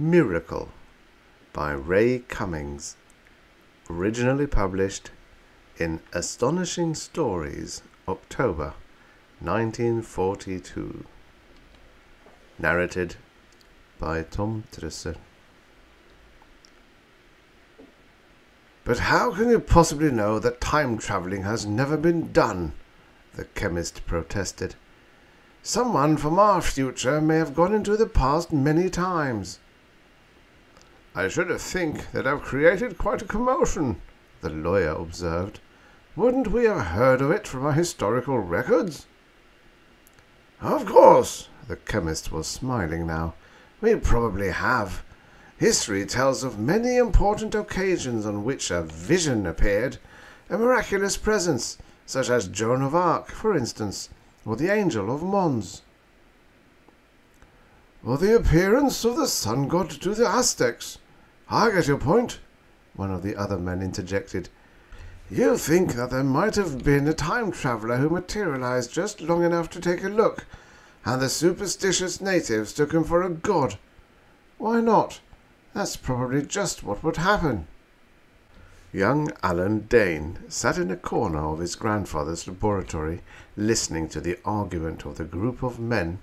Miracle by Ray Cummings, originally published in Astounding Stories, October 1942. Narrated by Tom Trussel. "But how can you possibly know that time-travelling has never been done?" the chemist protested. "Someone from our future may have gone into the past many times." "I should think that I've created quite a commotion," the lawyer observed. "Wouldn't we have heard of it from our historical records?" "Of course," the chemist was smiling now. "We probably have. History tells of many important occasions on which a vision appeared, a miraculous presence, such as Joan of Arc, for instance, or the Angel of Mons." "Or the appearance of the sun god to the Aztecs. I get your point," one of the other men interjected. "You think that there might have been a time-traveller who materialized just long enough to take a look, and the superstitious natives took him for a god. Why not? That's probably just what would happen." Young Alan Dane sat in a corner of his grandfather's laboratory, listening to the argument of the group of men.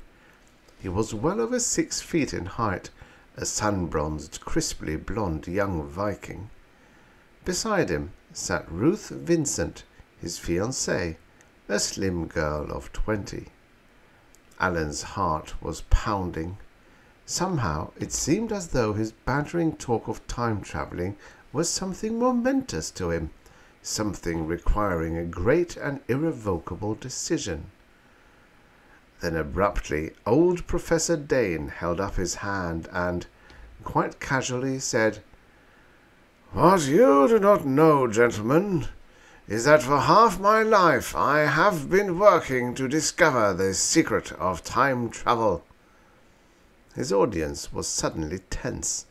He was well over 6 feet in height, a sun-bronzed, crisply blonde young Viking. Beside him sat Ruth Vincent, his fiancée, a slim girl of 20. Alan's heart was pounding. Somehow it seemed as though his bantering talk of time-travelling was something momentous to him, something requiring a great and irrevocable decision. Then abruptly old Professor Dane held up his hand and, quite casually, said, "What you do not know, gentlemen, is that for half my life I have been working to discover the secret of time travel." His audience was suddenly tense.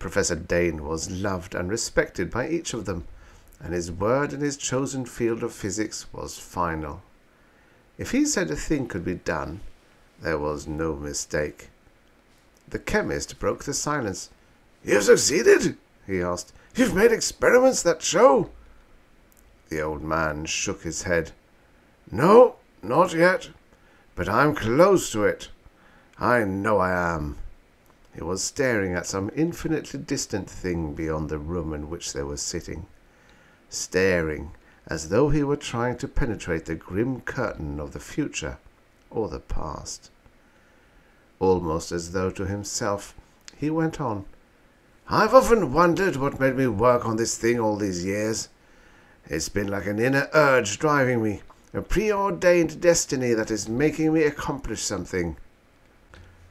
Professor Dane was loved and respected by each of them, and his word in his chosen field of physics was final. If he said a thing could be done, there was no mistake. The chemist broke the silence. "You've succeeded?" he asked. "You've made experiments that show?" The old man shook his head. "No, not yet, but I'm close to it. I know I am." He was staring at some infinitely distant thing beyond the room in which they were sitting, staring as though he were trying to penetrate the grim curtain of the future or the past. Almost as though to himself, he went on, "I've often wondered what made me work on this thing all these years. It's been like an inner urge driving me, a preordained destiny that is making me accomplish something."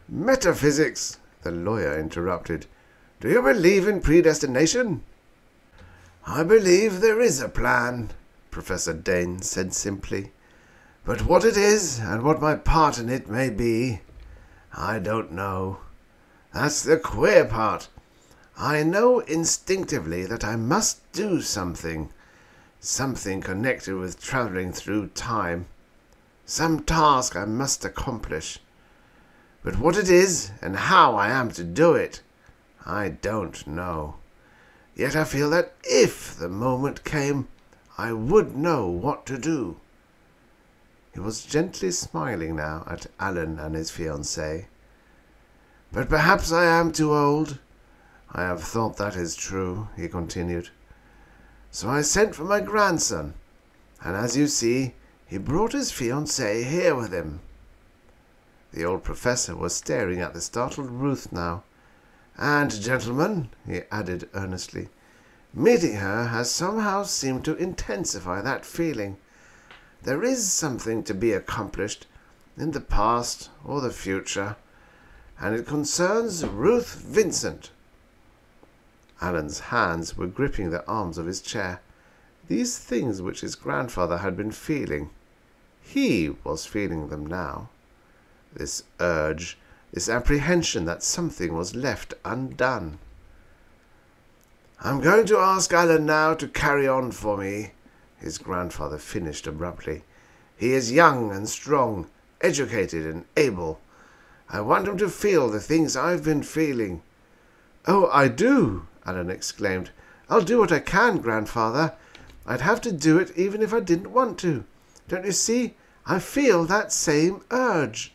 "Metaphysics," the lawyer interrupted. "Do you believe in predestination?" "I believe there is a plan," Professor Dane said simply. "But what it is and what my part in it may be, I don't know. That's the queer part. I know instinctively that I must do something connected with travelling through time, some task I must accomplish. But what it is and how I am to do it, I don't know. Yet I feel that if the moment came, I would know what to do." He was gently smiling now at Alan and his fiancée. "But perhaps I am too old. I have thought that is true," he continued. "So I sent for my grandson, and as you see, he brought his fiancée here with him." The old professor was staring at the startled Ruth now. "And, gentlemen," he added earnestly, "meeting her has somehow seemed to intensify that feeling. There is something to be accomplished in the past or the future, and it concerns Ruth Vincent." Alan's hands were gripping the arms of his chair. These things which his grandfather had been feeling, he was feeling them now. This urge, this apprehension that something was left undone. "I'm going to ask Alan now to carry on for me," his grandfather finished abruptly. "He is young and strong, educated and able. I want him to feel the things I've been feeling. "'Oh, I do!' Alan exclaimed. "'I'll do what I can, Grandfather. I'd have to do it even if I didn't want to. Don't you see? I feel that same urge.'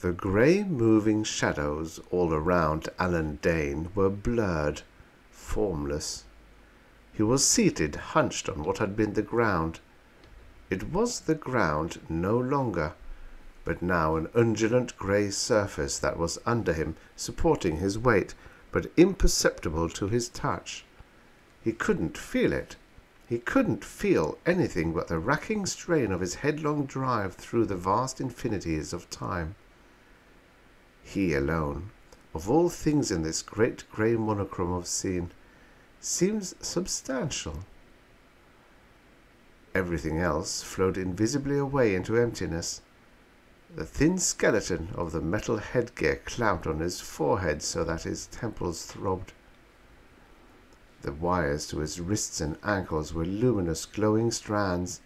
The grey moving shadows all around Alan Dane were blurred, formless. He was seated, hunched on what had been the ground. It was the ground no longer, but now an undulant grey surface that was under him, supporting his weight, but imperceptible to his touch. He couldn't feel it. He couldn't feel anything but the racking strain of his headlong drive through the vast infinities of time. He alone, of all things in this great grey monochrome of scene, seems substantial. Everything else flowed invisibly away into emptiness. The thin skeleton of the metal headgear clamped on his forehead so that his temples throbbed. The wires to his wrists and ankles were luminous glowing strands.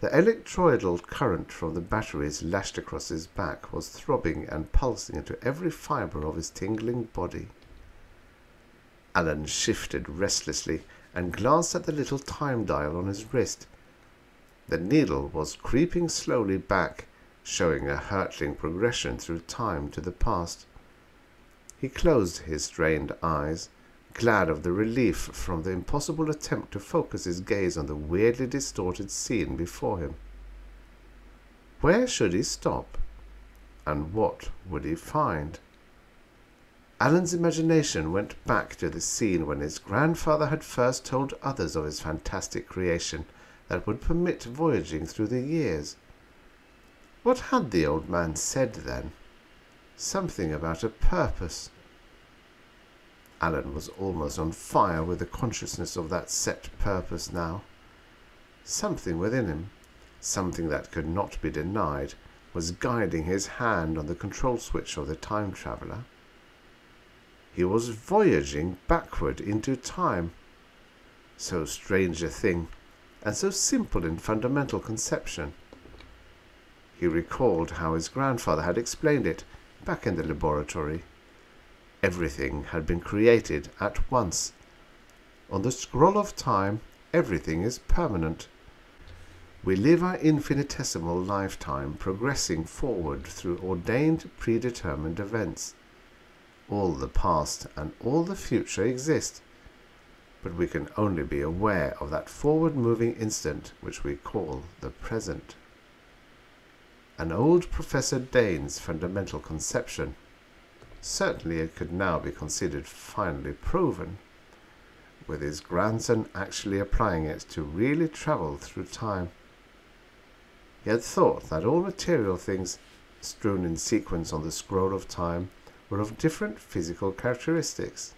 The electroidal current from the batteries lashed across his back was throbbing and pulsing into every fibre of his tingling body. Alan shifted restlessly and glanced at the little time dial on his wrist. The needle was creeping slowly back, showing a hurtling progression through time to the past. He closed his strained eyes, glad of the relief from the impossible attempt to focus his gaze on the weirdly distorted scene before him. Where should he stop? And what would he find? Alan's imagination went back to the scene when his grandfather had first told others of his fantastic creation that would permit voyaging through the years. What had the old man said then? Something about a purpose. Alan was almost on fire with the consciousness of that set purpose now. Something within him, something that could not be denied, was guiding his hand on the control switch of the time traveller. He was voyaging backward into time. So strange a thing, and so simple in fundamental conception. He recalled how his grandfather had explained it back in the laboratory. Everything had been created at once. On the scroll of time, everything is permanent. We live our infinitesimal lifetime progressing forward through ordained, predetermined events. All the past and all the future exist, but we can only be aware of that forward-moving instant which we call the present. An old Professor Dane's fundamental conception. Certainly it could now be considered finally proven, with his grandson actually applying it to really travel through time. He had thought that all material things, strewn in sequence on the scroll of time, were of different physical characteristics,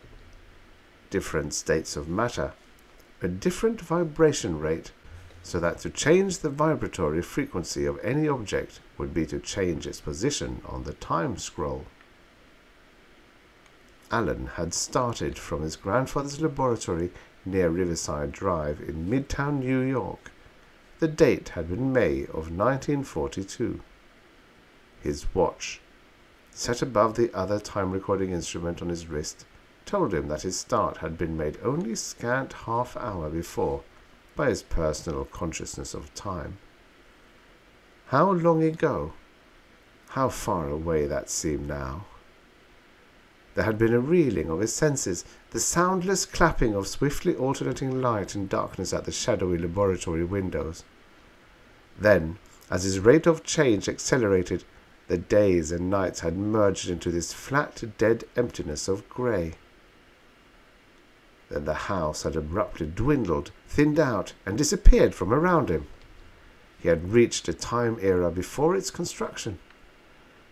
different states of matter, a different vibration rate, so that to change the vibratory frequency of any object would be to change its position on the time scroll. Alan had started from his grandfather's laboratory near Riverside Drive in Midtown, New York. The date had been May of 1942. His watch, set above the other time-recording instrument on his wrist, told him that his start had been made only scant half hour before by his personal consciousness of time. How long ago? How far away that seemed now. There had been a reeling of his senses, the soundless clapping of swiftly alternating light and darkness at the shadowy laboratory windows. Then, as his rate of change accelerated, the days and nights had merged into this flat, dead emptiness of grey. Then the house had abruptly dwindled, thinned out, and disappeared from around him. He had reached a time era before its construction.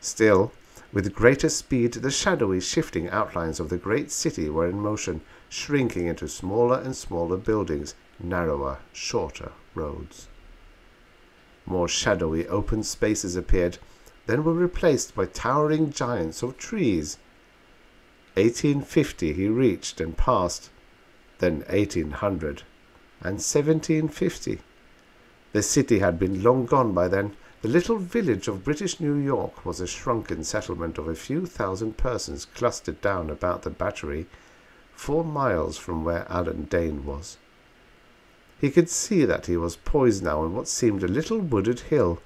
Still, with greater speed, the shadowy, shifting outlines of the great city were in motion, shrinking into smaller and smaller buildings, narrower, shorter roads. More shadowy open spaces appeared, then were replaced by towering giants of trees. 1850 he reached and passed, then 1800, and 1750. The city had been long gone by then, The little village of British New York was a shrunken settlement of a few thousand persons clustered down about the Battery, 4 miles from where Alan Dane was. He could see that he was poised now on what seemed a little wooded hill,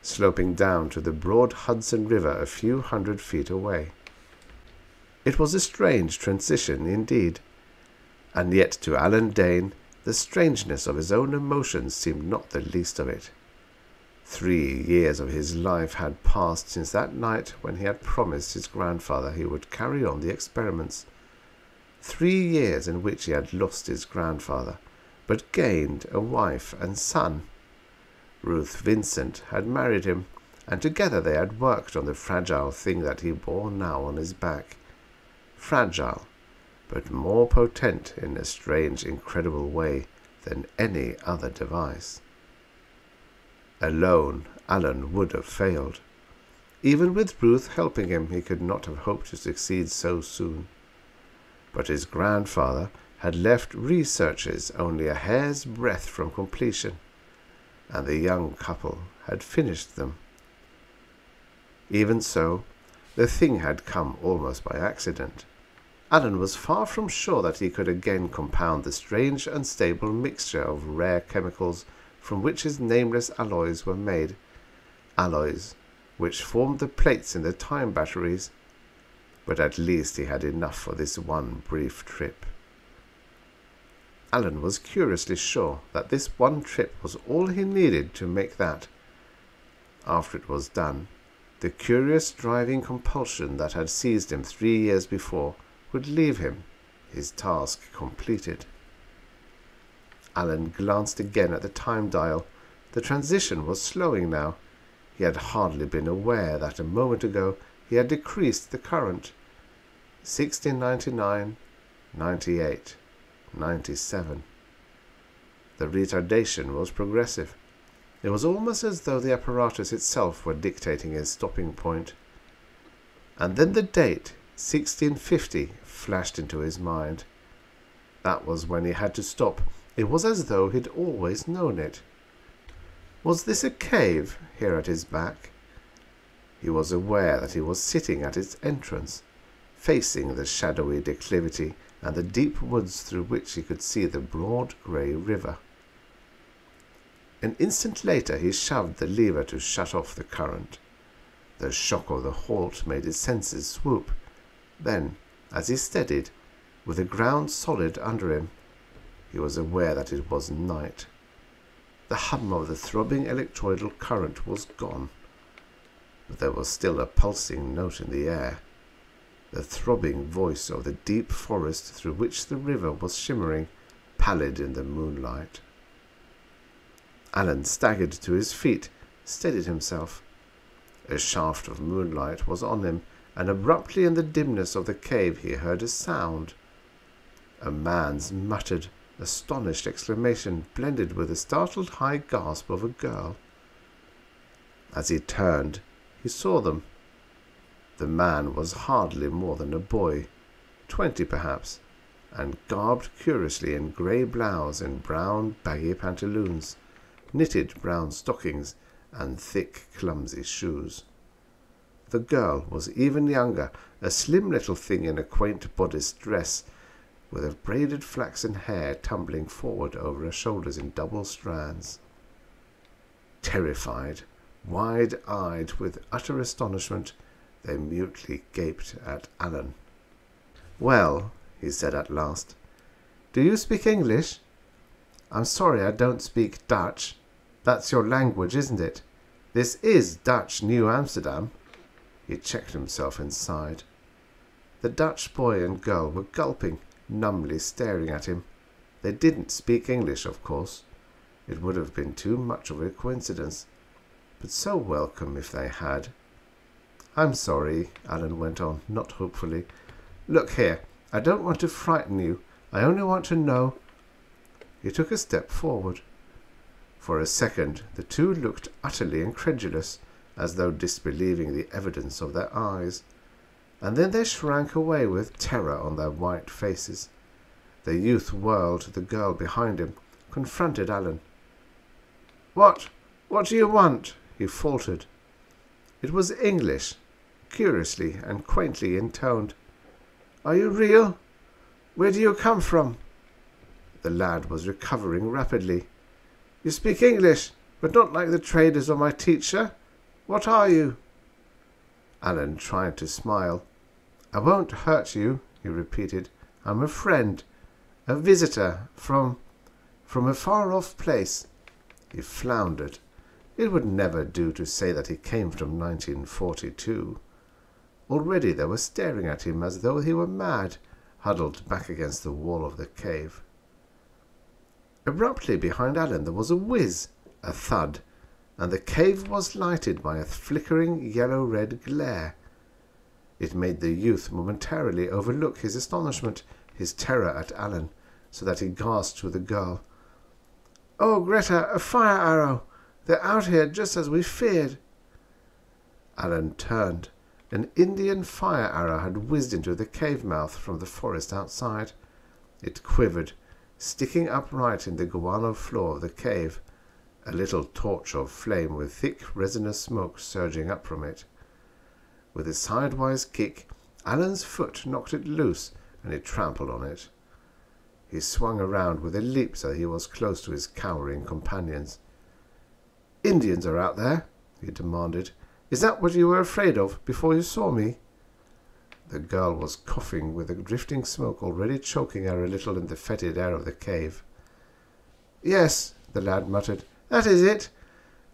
sloping down to the broad Hudson River a few hundred feet away. It was a strange transition indeed, and yet to Alan Dane the strangeness of his own emotions seemed not the least of it. 3 years of his life had passed since that night when he had promised his grandfather he would carry on the experiments, 3 years in which he had lost his grandfather, but gained a wife and son. Ruth Vincent had married him, and together they had worked on the fragile thing that he bore now on his back. Fragile, but more potent in a strange, incredible way than any other device. Alone, Alan would have failed. Even with Ruth helping him, he could not have hoped to succeed so soon. But his grandfather had left researches only a hair's breadth from completion, and the young couple had finished them. Even so, the thing had come almost by accident. Alan was far from sure that he could again compound the strange, unstable mixture of rare chemicals from which his nameless alloys were made, alloys which formed the plates in the time batteries, but at least he had enough for this one brief trip. Alan was curiously sure that this one trip was all he needed to make that. After it was done, the curious driving compulsion that had seized him 3 years before would leave him, his task completed. Alan glanced again at the time dial. The transition was slowing now. He had hardly been aware that a moment ago he had decreased the current. 1699, 98. 97. The retardation was progressive. It was almost as though the apparatus itself were dictating his stopping point. And then the date, 1650, flashed into his mind. That was when he had to stop. It was as though he'd always known it. Was this a cave here at his back? He was aware that he was sitting at its entrance, facing the shadowy declivity and the deep woods through which he could see the broad grey river. An instant later he shoved the lever to shut off the current. The shock of the halt made his senses swoop. Then, as he steadied, with the ground solid under him, he was aware that it was night. The hum of the throbbing electroidal current was gone, but there was still a pulsing note in the air. The throbbing voice of the deep forest through which the river was shimmering, pallid in the moonlight. Alan staggered to his feet, steadied himself. A shaft of moonlight was on him, and abruptly in the dimness of the cave he heard a sound. A man's muttered, astonished exclamation blended with the startled high gasp of a girl. As he turned, he saw them. The man was hardly more than a boy, 20 perhaps, and garbed curiously in grey blouse and brown baggy pantaloons, knitted brown stockings, and thick clumsy shoes. The girl was even younger, a slim little thing in a quaint bodice dress, with her braided flaxen hair tumbling forward over her shoulders in double strands. Terrified, wide-eyed with utter astonishment, they mutely gaped at Alan. "Well," he said at last, "do you speak English? I'm sorry I don't speak Dutch. That's your language, isn't it? This is Dutch New Amsterdam." He checked himself and sighed. The Dutch boy and girl were gulping, numbly staring at him. They didn't speak English, of course. It would have been too much of a coincidence, but so welcome if they had. "I'm sorry," Alan went on, not hopefully. "Look here, I don't want to frighten you. I only want to know—" He took a step forward. For a second the two looked utterly incredulous, as though disbelieving the evidence of their eyes, and then they shrank away with terror on their white faces. The youth whirled to the girl behind him, confronted Alan. "What do you want?" he faltered. It was English, curiously and quaintly intoned. "Are you real? Where do you come from?" The lad was recovering rapidly. "You speak English, but not like the traders or my teacher. What are you?" Alan tried to smile. "I won't hurt you," he repeated. "I'm a friend, a visitor from a far-off place." He floundered. It would never do to say that he came from 1942. Already they were staring at him as though he were mad, huddled back against the wall of the cave. Abruptly behind Alan there was a whiz, a thud, and the cave was lighted by a flickering yellow-red glare. It made the youth momentarily overlook his astonishment, his terror at Alan, so that he gasped with the girl. "Oh, Greta, a fire arrow! They're out here just as we feared!" Alan turned. An Indian fire arrow had whizzed into the cave mouth from the forest outside. It quivered, sticking upright in the guano floor of the cave, a little torch of flame with thick resinous smoke surging up from it. With a sidewise kick, Alan's foot knocked it loose, and it trampled on it. He swung around with a leap so he was close to his cowering companions. "Indians are out there," he demanded. "Is that what you were afraid of before you saw me?" The girl was coughing, with the drifting smoke already choking her a little in the fetid air of the cave. "Yes," the lad muttered, "that is it.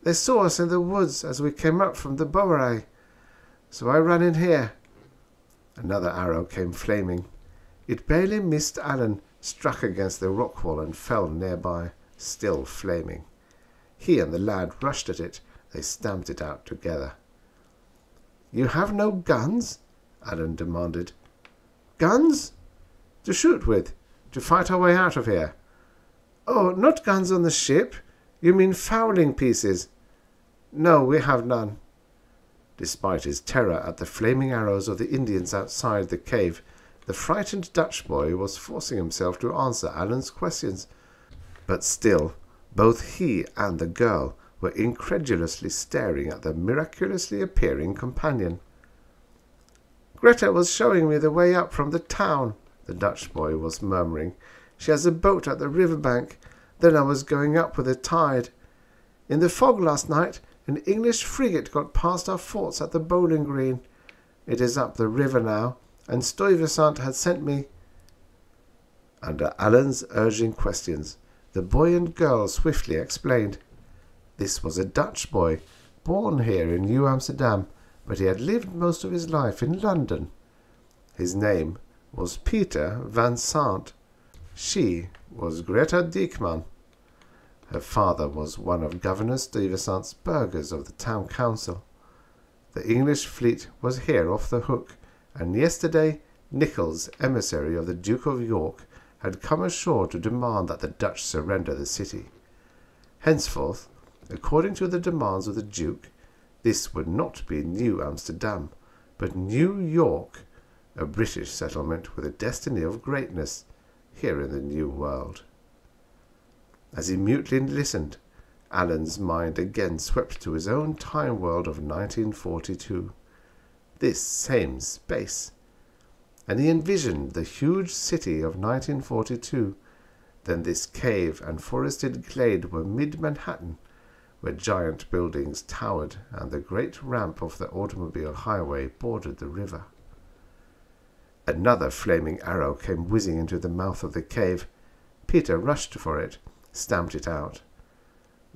They saw us in the woods as we came up from the Bowery. So I ran in here." Another arrow came flaming. It barely missed Alan, struck against the rock wall and fell nearby, still flaming. He and the lad rushed at it. They stamped it out together. "You have no guns?" Alan demanded. "Guns? To shoot with, to fight our way out of here." "Oh, not guns on the ship. You mean fowling pieces?" "No, we have none." Despite his terror at the flaming arrows of the Indians outside the cave, the frightened Dutch boy was forcing himself to answer Alan's questions. But still, both he and the girl were incredulously staring at their miraculously appearing companion. "Greta was showing me the way up from the town," the Dutch boy was murmuring. "She has a boat at the riverbank. Then I was going up with the tide. In the fog last night, an English frigate got past our forts at the Bowling Green. It is up the river now, and Stuyvesant had sent me—" Under Alan's urging questions, the boy and girl swiftly explained. This was a Dutch boy, born here in New Amsterdam, but he had lived most of his life in London. His name was Peter Van Zandt. She was Greta Diekmann. Her father was one of Governor Stuyvesant's burghers of the town council. The English fleet was here off the Hook, and yesterday Nicholls, emissary of the Duke of York, had come ashore to demand that the Dutch surrender the city. Henceforth, according to the demands of the Duke, this would not be New Amsterdam, but New York, a British settlement with a destiny of greatness here in the New World. As he mutely listened, Alan's mind again swept to his own time world of 1942. This same space. And he envisioned the huge city of 1942. Then this cave and forested glade were mid-Manhattan, where giant buildings towered and the great ramp of the automobile highway bordered the river. Another flaming arrow came whizzing into the mouth of the cave. Peter rushed for it, stamped it out.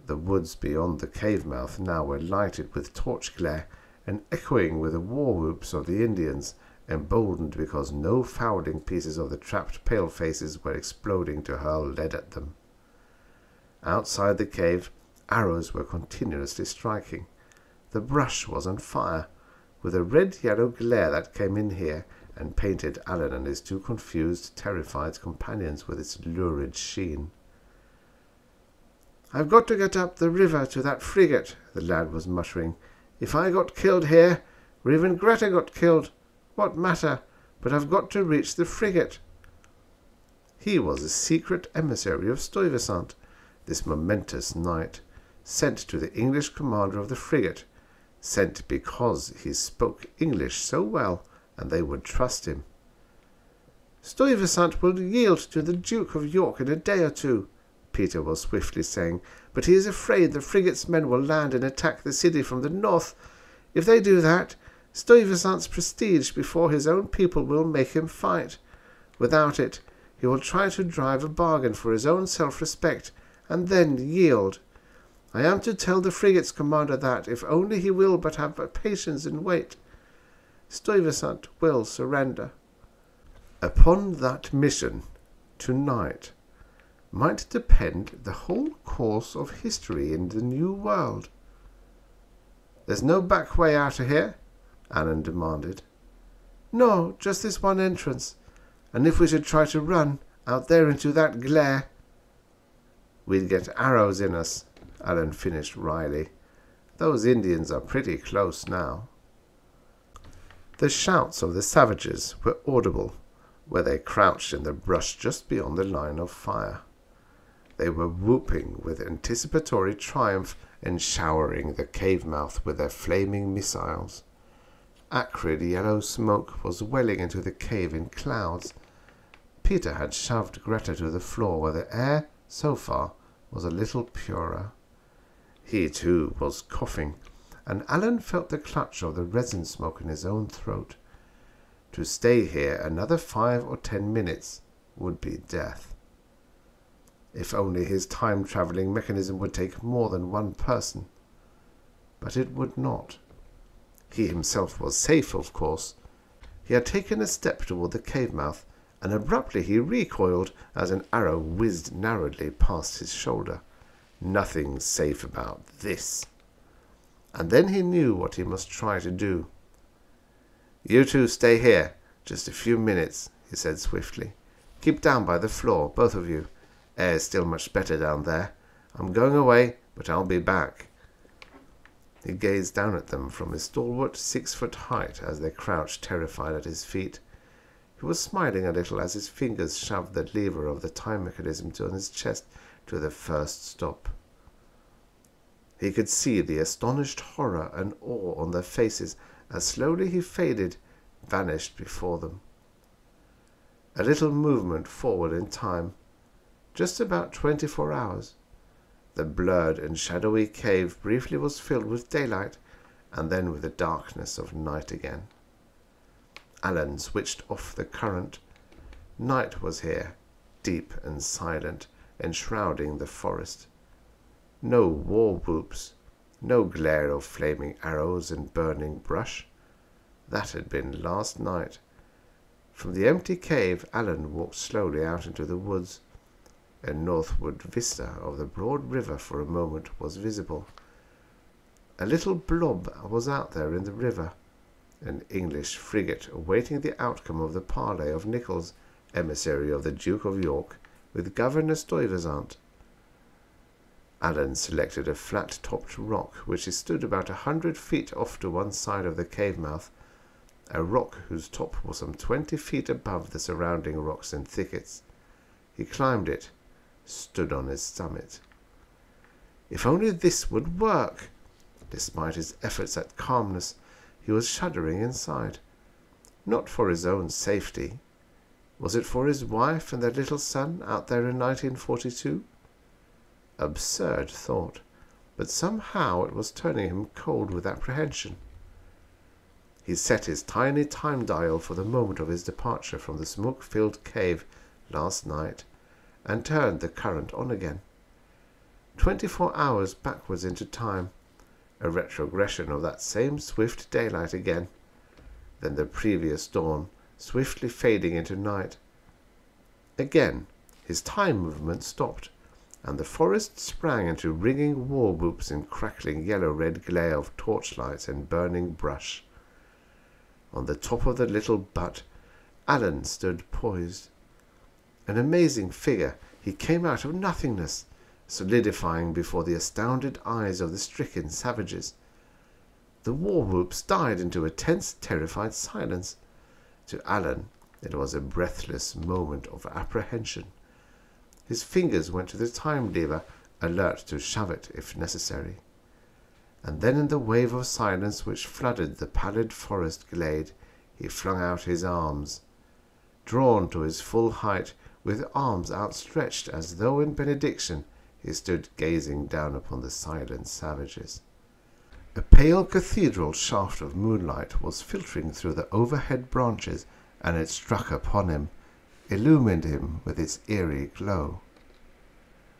The woods beyond the cave mouth now were lighted with torch glare, and echoing with the war whoops of the Indians, emboldened because no fowling pieces of the trapped palefaces were exploding to hurl lead at them. Outside the cave, arrows were continuously striking. The brush was on fire, with a red-yellow glare that came in here and painted Alan and his two confused, terrified companions with its lurid sheen. "I've got to get up the river to that frigate," the lad was muttering. "If I got killed here, or even Greta got killed, what matter? But I've got to reach the frigate." He was a secret emissary of Stuyvesant. This momentous night, sent to the English commander of the frigate, sent because he spoke English so well and they would trust him. Stuyvesant will yield to the Duke of York in a day or two, Peter was swiftly saying, but he is afraid the frigate's men will land and attack the city from the north. If they do that, Stuyvesant's prestige before his own people will make him fight. Without it, he will try to drive a bargain for his own self-respect, and then yield. I am to tell the frigate's commander that, if only he will but have patience and wait, Stuyvesant will surrender. Upon that mission, tonight, might depend the whole course of history in the New World. There's no back way out of here? Alan demanded. No, just this one entrance. And if we should try to run out there into that glare... We'd get arrows in us, Alan finished wryly. Those Indians are pretty close now. The shouts of the savages were audible, where they crouched in the brush just beyond the line of fire. They were whooping with anticipatory triumph and showering the cave-mouth with their flaming missiles. Acrid yellow smoke was welling into the cave in clouds. Peter had shoved Greta to the floor where the air, so far, was a little purer. He, too, was coughing, and Alan felt the clutch of the resin smoke in his own throat. To stay here another 5 or 10 minutes would be death. If only his time-travelling mechanism would take more than one person. But it would not. He himself was safe, of course. He had taken a step toward the cave-mouth, and abruptly he recoiled as an arrow whizzed narrowly past his shoulder. Nothing safe about this. And then he knew what he must try to do. You two stay here, just a few minutes, he said swiftly. Keep down by the floor, both of you. Air's still much better down there. I'm going away, but I'll be back. He gazed down at them from his stalwart 6-foot height as they crouched terrified at his feet. He was smiling a little as his fingers shoved the lever of the time mechanism on his chest to the first stop. He could see the astonished horror and awe on their faces as slowly he faded, vanished before them. A little movement forward in time, just about 24 hours. The blurred and shadowy cave briefly was filled with daylight, and then with the darkness of night again. Alan switched off the current. Night was here, deep and silent, enshrouding the forest. No war whoops, no glare of flaming arrows and burning brush. That had been last night. From the empty cave, Alan walked slowly out into the woods. A northward vista of the broad river for a moment was visible. A little blob was out there in the river, an English frigate awaiting the outcome of the parley of Nicholls, emissary of the Duke of York, with Governor Stuyvesant. Alan selected a flat-topped rock which stood about 100 feet off to one side of the cave-mouth, a rock whose top was some 20 feet above the surrounding rocks and thickets. He climbed it, stood on its summit. If only this would work! Despite his efforts at calmness, he was shuddering inside. Not for his own safety. Was it for his wife and their little son out there in 1942? Absurd thought, but somehow it was turning him cold with apprehension. He set his tiny time dial for the moment of his departure from the smoke-filled cave last night, and turned the current on again. 24 hours backwards into time, a retrogression of that same swift daylight again, then the previous dawn swiftly fading into night. Again his time movement stopped, and the forest sprang into ringing war whoops and crackling yellow-red glare of torchlights and burning brush. On the top of the little butt, Alan stood poised. An amazing figure, he came out of nothingness, solidifying before the astounded eyes of the stricken savages. The war whoops died into a tense, terrified silence. To Alan, it was a breathless moment of apprehension. His fingers went to the time lever alert to shove it if necessary. And then in the wave of silence which flooded the pallid forest glade, he flung out his arms, drawn to his full height, with arms outstretched as though in benediction. He stood gazing down upon the silent savages. A pale cathedral shaft of moonlight was filtering through the overhead branches, and it struck upon him, illumined him with its eerie glow.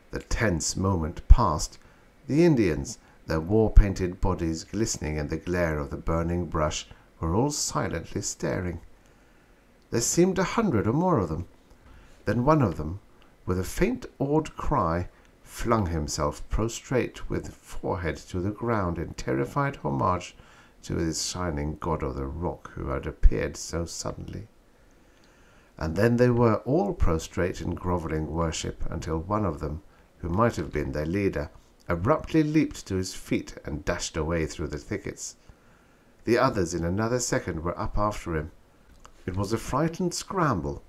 The tense moment passed. The Indians, their war-painted bodies glistening in the glare of the burning brush, were all silently staring. There seemed 100 or more of them. Then one of them, with a faint awed cry, flung himself prostrate with forehead to the ground in terrified homage to this shining god of the rock who had appeared so suddenly. And then they were all prostrate in grovelling worship, until one of them, who might have been their leader, abruptly leaped to his feet and dashed away through the thickets. The others in another second were up after him. It was a frightened scramble,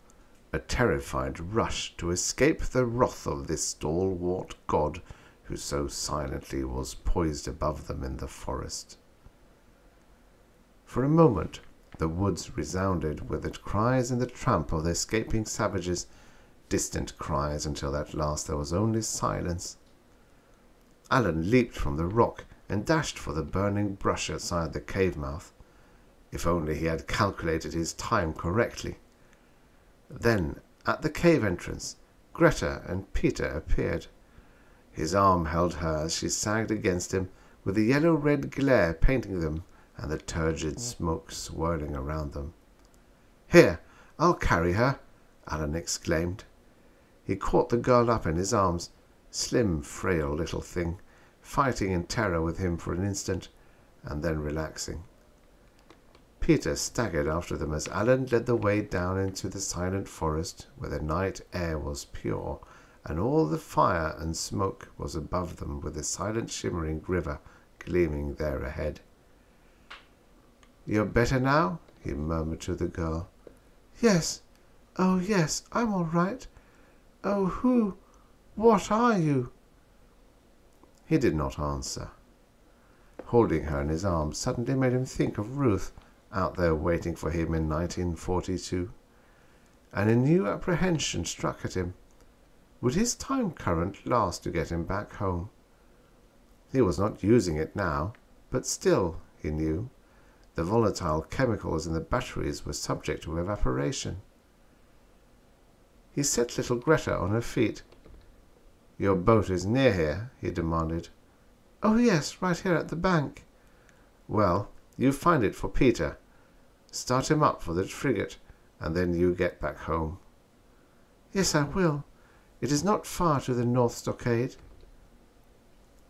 a terrified rush to escape the wrath of this stalwart god who so silently was poised above them in the forest. For a moment the woods resounded with the cries and the tramp of the escaping savages, distant cries, until at last there was only silence. Alan leaped from the rock and dashed for the burning brush outside the cave mouth. If only he had calculated his time correctly. Then, at the cave entrance, Greta and Peter appeared. His arm held her as she sagged against him, with the yellow-red glare painting them and the turgid smoke swirling around them. "Here, I'll carry her," Alan exclaimed. He caught the girl up in his arms, slim, frail little thing, fighting in terror with him for an instant, and then relaxing. Peter staggered after them as Alan led the way down into the silent forest, where the night air was pure, and all the fire and smoke was above them, with the silent shimmering river gleaming there ahead. "You're better now?" he murmured to the girl. "Yes, oh yes, I'm all right. Oh, who? What are you?" He did not answer. Holding her in his arms suddenly made him think of Ruth, out there waiting for him in 1942, and a new apprehension struck at him. Would his time current last to get him back home? He was not using it now, but still, he knew, the volatile chemicals in the batteries were subject to evaporation. He set little Greta on her feet. "Your boat is near here?" he demanded. "Oh yes, right here at the bank." "Well, you find it for Peter. Start him up for the frigate, and then you get back home." "Yes, I will. It is not far to the North Stockade."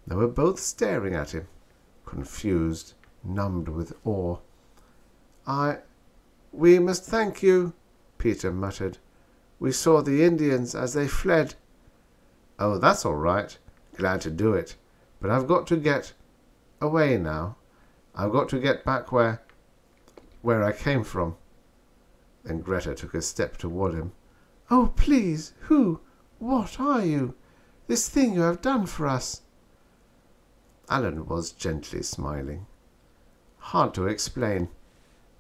They were both staring at him, confused, numbed with awe. We must thank you," Peter muttered. "We saw the Indians as they fled." "Oh, that's all right. Glad to do it. But I've got to get away now. I've got to get back where I came from." Then Greta took a step toward him. "Oh, please, who, what are you? This thing you have done for us." Alan was gently smiling. "Hard to explain.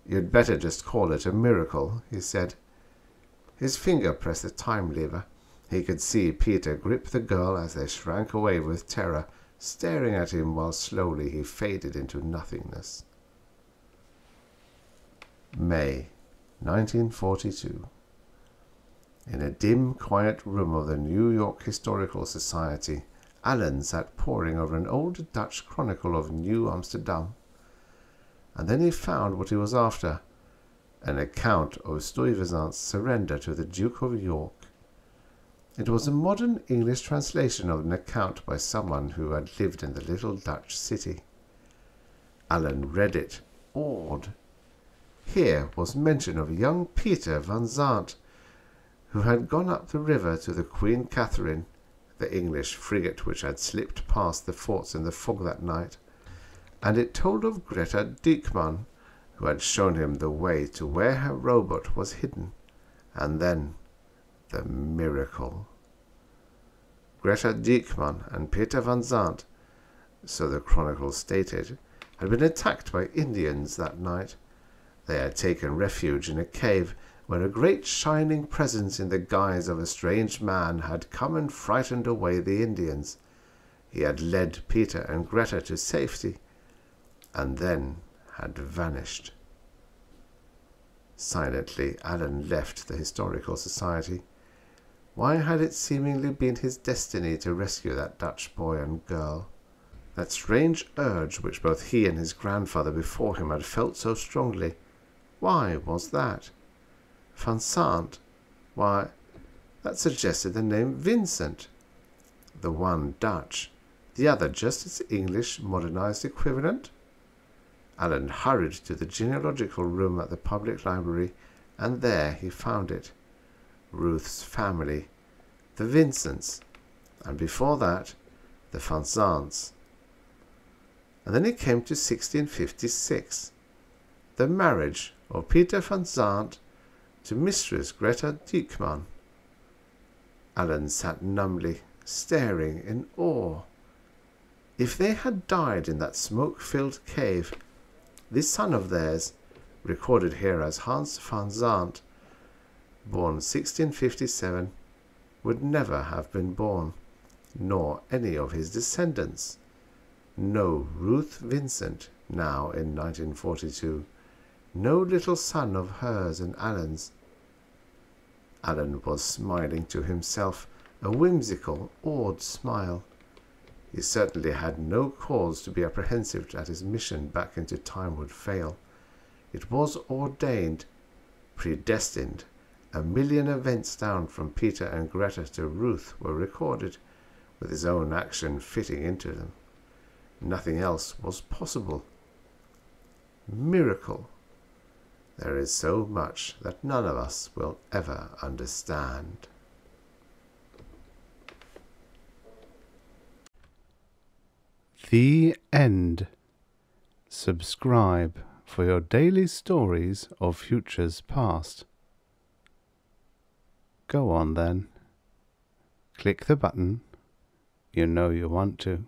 You'd better just call it a miracle," he said. His finger pressed the time lever. He could see Peter grip the girl as they shrank away with terror, staring at him while slowly he faded into nothingness. May 1942. In a dim, quiet room of the New York Historical Society, Alan sat poring over an old Dutch chronicle of New Amsterdam, and then he found what he was after, an account of Stuyvesant's surrender to the Duke of York. It was a modern English translation of an account by someone who had lived in the little Dutch city. Alan read it, awed. Here was mention of young Peter Van Zandt, who had gone up the river to the Queen Catherine, the English frigate which had slipped past the forts in the fog that night, and it told of Greta Diekmann, who had shown him the way to where her rowboat was hidden, and then the miracle. Greta Diekmann and Peter Van Zandt, so the Chronicle stated, had been attacked by Indians that night. They had taken refuge in a cave where a great shining presence in the guise of a strange man had come and frightened away the Indians. He had led Peter and Greta to safety, and then had vanished. Silently, Alan left the Historical Society. Why had it seemingly been his destiny to rescue that Dutch boy and girl? That strange urge which both he and his grandfather before him had felt so strongly, why was that? Van Sant? Why, that suggested the name Vincent. The one Dutch, the other just its English modernized equivalent. Alan hurried to the genealogical room at the public library, and there he found it. Ruth's family, the Vincents, and before that, the Van Zandts. And then it came to 1656, the marriage of Peter Van Zandt to Mistress Greta Diekmann. Alan sat numbly, staring in awe. If they had died in that smoke-filled cave, this son of theirs, recorded here as Hans van Zandt, born 1657, would never have been born, nor any of his descendants. No Ruth Vincent now in 1942, no little son of hers and Alan's. Alan was smiling to himself, a whimsical, awed smile. He certainly had no cause to be apprehensive that his mission back into time would fail. It was ordained, predestined. A million events down from Peter and Greta to Ruth were recorded, with his own action fitting into them. Nothing else was possible. Miracle. There is so much that none of us will ever understand. The end. Subscribe for your daily stories of futures past. Go on then. Click the button. You know you want to.